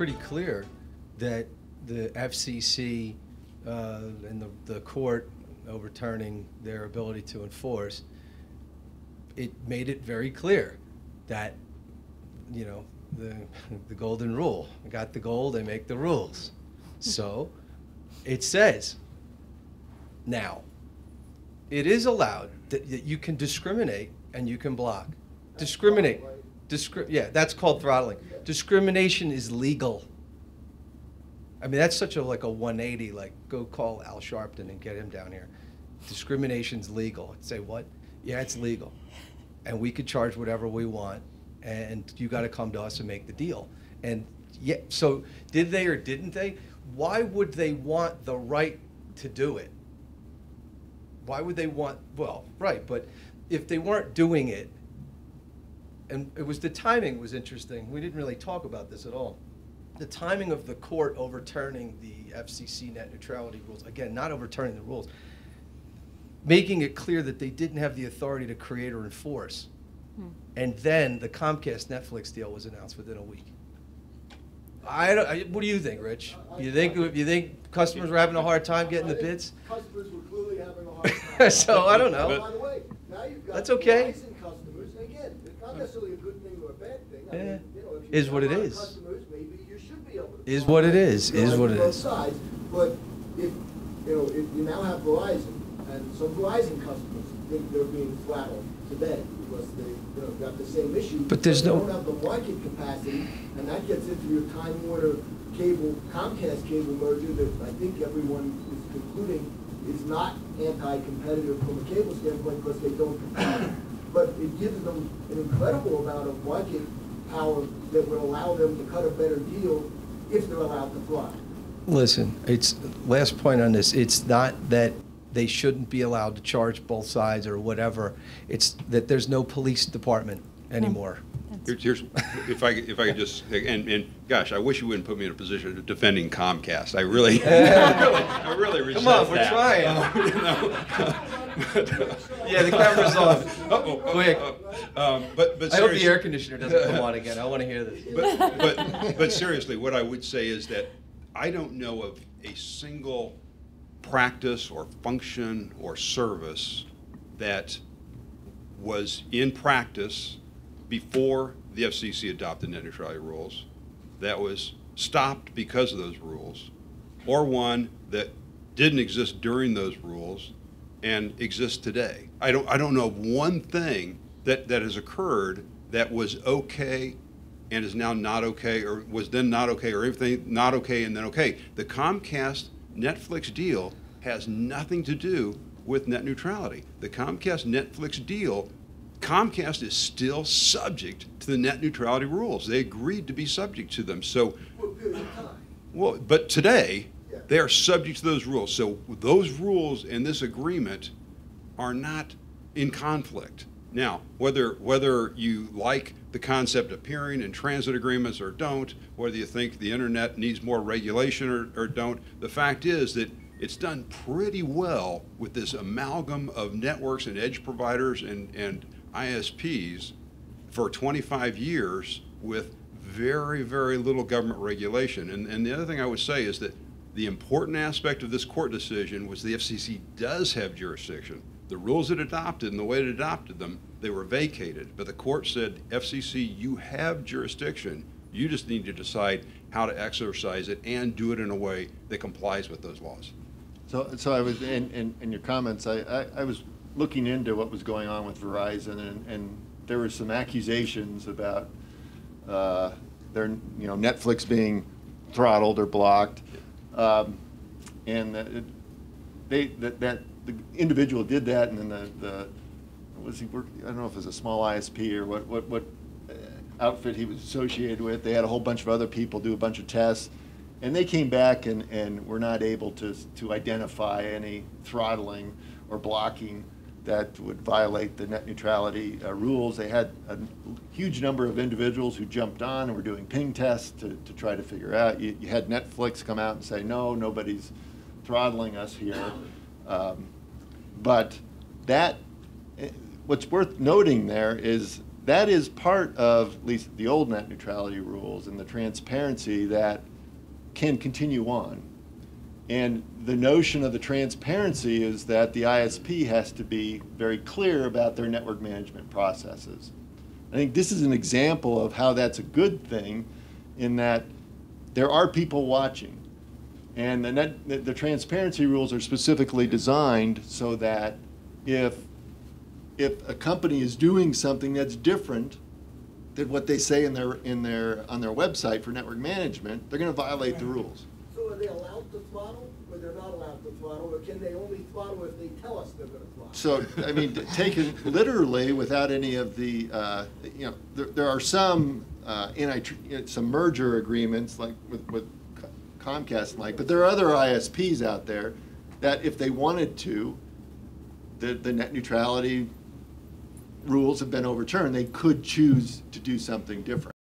pretty clear that the FCC and the court overturning their ability to enforce, it made it very clear that, you know, the golden rule. I got the gold, I make the rules. So it says now it is allowed that you can discriminate and you can block. Discriminate. Yeah, that's called throttling. Discrimination is legal. I mean, that's such a, like a 180, like go call Al Sharpton and get him down here. Discrimination's legal. I'd say, what? Yeah, it's legal. And we could charge whatever we want, and you got to come to us and make the deal. And yeah, so did they or didn't they? Why would they want the right to do it? Why would they want, well, right, but if they weren't doing it, and it was the timing was interesting. We didn't really talk about this at all. The timing of the court overturning the FCC net neutrality rules, again, not overturning the rules, making it clear that they didn't have the authority to create or enforce. And then the Comcast Netflix deal was announced within a week. What do you think, Rich? You think customers were having a hard time getting the bids? Customers were clearly having a hard time. So I don't know. But, by the way, now you've got that's okay. Verizon customers, and again, it's not necessarily a good thing or a bad thing. I mean, you know, if is what it is. Customers, maybe you should be able to is what it is. Is what it both is. Sides, but if you know, if you now have Verizon, and some Verizon customers think they're being throttled today. They, you know, got the same issue, but there's no, they don't have the market capacity, and that gets into your Time Warner cable, Comcast cable merger that I think everyone is concluding is not anti-competitive from a cable standpoint because they don't compete, but it gives them an incredible amount of market power that would allow them to cut a better deal if they're allowed to fly. Listen, it's last point on this. It's not that they shouldn't be allowed to charge both sides or whatever. It's that there's no police department anymore. Here's, if I could just, and gosh, I wish you wouldn't put me in a position of defending Comcast. I really, I really resent that. Come on, we're trying. Yeah, the camera's off. Quick. But I hope the air conditioner doesn't come on again. I want to hear this. But seriously, what I would say is that I don't know of a single practice or function or service that was in practice before the FCC adopted net neutrality rules that was stopped because of those rules, or one that didn't exist during those rules and exists today. I don't know of one thing that has occurred that was okay and is now not okay, or was then not okay, or everything not okay and then okay. The Comcast Netflix deal has nothing to do with net neutrality. The Comcast Netflix deal, Comcast is still subject to the net neutrality rules. They agreed to be subject to them. So, well, but today, they are subject to those rules. So those rules and this agreement are not in conflict. Now, whether you like the concept of peering and transit agreements or don't, whether you think the internet needs more regulation or don't, the fact is that it's done pretty well with this amalgam of networks and edge providers and ISPs for 25 years with very, very little government regulation. And the other thing I would say is that the important aspect of this court decision was the FCC does have jurisdiction. The rules it adopted and the way it adopted them, they were vacated. But the court said, FCC, you have jurisdiction. You just need to decide how to exercise it and do it in a way that complies with those laws. So I was in your comments, I was looking into what was going on with Verizon, and there were some accusations about their, you know, Netflix being throttled or blocked, and that the individual did that, and then the was he work? I don't know if it was a small ISP or what outfit he was associated with. They had a whole bunch of other people do a bunch of tests, and they came back and were not able to identify any throttling or blocking that would violate the net neutrality rules. They had a huge number of individuals who jumped on and were doing ping tests to try to figure out. You had Netflix come out and say, no, nobody's throttling us here. But what's worth noting there is that is part of at least the old net neutrality rules and the transparency that can continue on. And the notion of the transparency is that the ISP has to be very clear about their network management processes. I think this is an example of how that's a good thing, in that there are people watching. And the transparency rules are specifically designed so that if a company is doing something that's different than what they say in on their website for network management, they're going to violate the rules. So are they allowed to throttle, or they're not allowed to throttle, or can they only throttle if they tell us they're going to throttle? So I mean, taken literally, without any of the you know, there are some some merger agreements like with Comcast, like, but there are other ISPs out there that if they wanted to, the net neutrality rules have been overturned, they could choose to do something different.